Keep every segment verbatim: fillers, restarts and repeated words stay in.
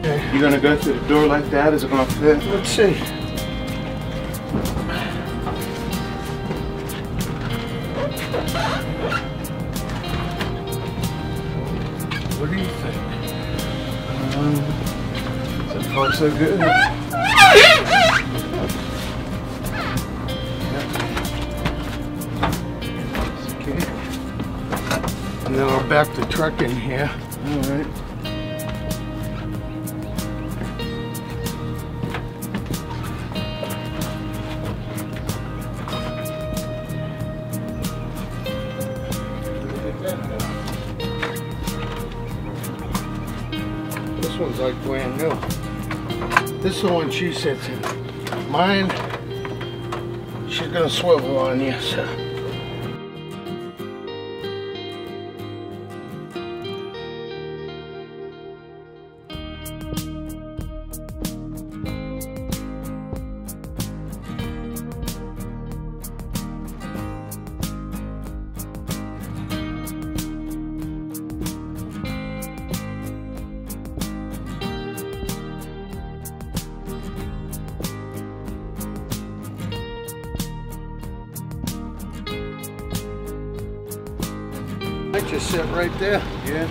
Okay. You're gonna go through the door like that? Is it gonna fit? Let's see. What do you think? Um, so far so good. Okay. And then I'll back the truck in here. All right. This one's like brand new. This is the one she sits in. Mine, she's gonna swivel on you, so. They just sit right there. Yeah.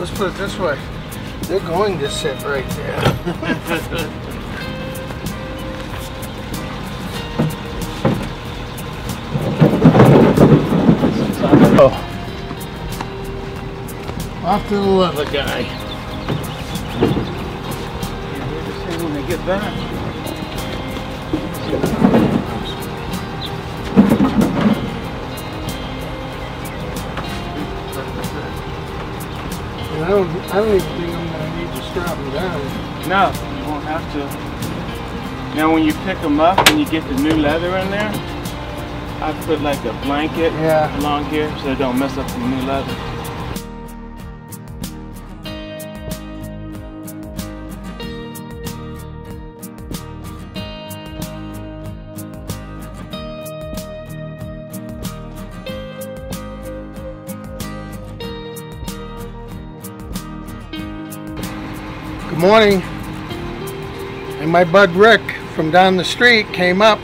Let's put it this way. They're going to sit right there. Oh. Off to the leather guy. Yeah, we'll just see when they get back. I don't, I don't even think I'm going to need to strap them down. No, you won't have to. Now when you pick them up and you get the new leather in there, I put like a blanket yeah. along here so it don't mess up the new leather. Good morning, and my bud Rick from down the street came up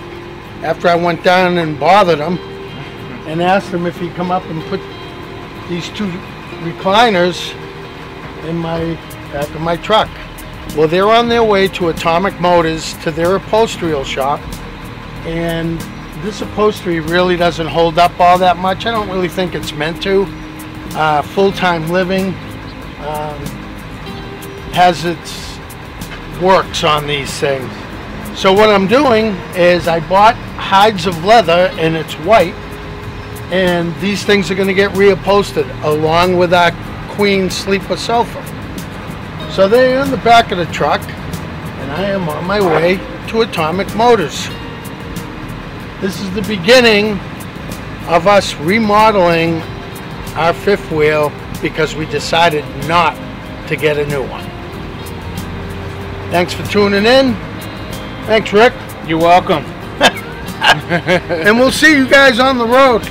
after I went down and bothered him and asked him if he'd come up and put these two recliners in my back of my truck. Well, they're on their way to Atomic Motors to their upholstery shop, and this upholstery really doesn't hold up all that much. I don't really think it's meant to. Uh, full-time living. Um, has its works on these things. So what I'm doing is I bought hides of leather and it's white, and these things are going to get reupholstered along with our queen sleeper sofa. So they're in the back of the truck and I am on my way to Atomic Motors. This is the beginning of us remodeling our fifth wheel because we decided not to get a new one. Thanks for tuning in. Thanks, Rick. You're welcome. And we'll see you guys on the road.